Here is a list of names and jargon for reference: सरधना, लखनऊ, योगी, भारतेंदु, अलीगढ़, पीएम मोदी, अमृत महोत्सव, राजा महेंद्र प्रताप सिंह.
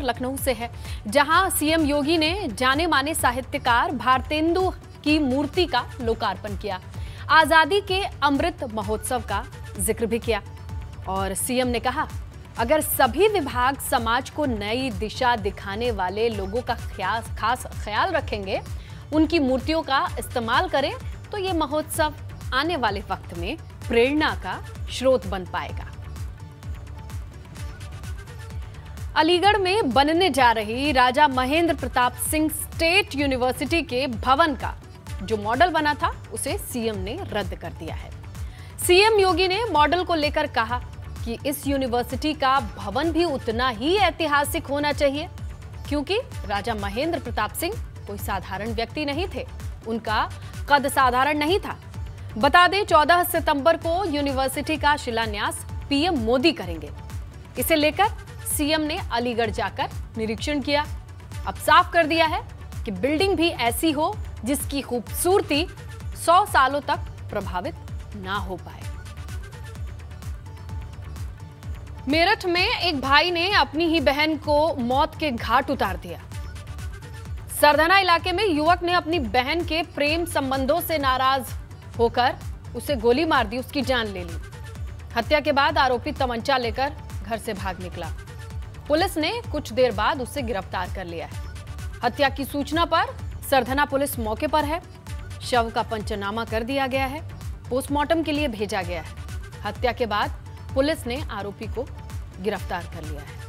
खबर लखनऊ से है, जहां सीएम योगी ने जाने माने साहित्यकार भारतेंदु की मूर्ति का लोकार्पण किया, आजादी के अमृत महोत्सव का जिक्र भी किया। और सीएम ने कहा, अगर सभी विभाग समाज को नई दिशा दिखाने वाले लोगों का खास ख्याल रखेंगे, उनकी मूर्तियों का इस्तेमाल करें, तो ये महोत्सव आने वाले वक्त में प्रेरणा का स्रोत बन पाएगा। अलीगढ़ में बनने जा रही राजा महेंद्र प्रताप सिंह स्टेट यूनिवर्सिटी के भवन का जो मॉडल बना था, उसे सीएम ने रद्द कर दिया है। सीएम योगी ने मॉडल को लेकर कहा कि इस यूनिवर्सिटी का भवन भी उतना ही ऐतिहासिक होना चाहिए, क्योंकि राजा महेंद्र प्रताप सिंह कोई साधारण व्यक्ति नहीं थे, उनका कद साधारण नहीं था। बता दें, 14 सितंबर को यूनिवर्सिटी का शिलान्यास पीएम मोदी करेंगे। इसे लेकर सीएम ने अलीगढ़ जाकर निरीक्षण किया। अब साफ कर दिया है कि बिल्डिंग भी ऐसी हो जिसकी खूबसूरती 100 सालों तक प्रभावित ना हो पाए। मेरठ में एक भाई ने अपनी ही बहन को मौत के घाट उतार दिया। सरधना इलाके में युवक ने अपनी बहन के प्रेम संबंधों से नाराज होकर उसे गोली मार दी, उसकी जान ले ली। हत्या के बाद आरोपी तमंचा लेकर घर से भाग निकला। पुलिस ने कुछ देर बाद उसे गिरफ्तार कर लिया है। हत्या की सूचना पर सरधना पुलिस मौके पर है। शव का पंचनामा कर दिया गया है, पोस्टमार्टम के लिए भेजा गया है। हत्या के बाद पुलिस ने आरोपी को गिरफ्तार कर लिया है।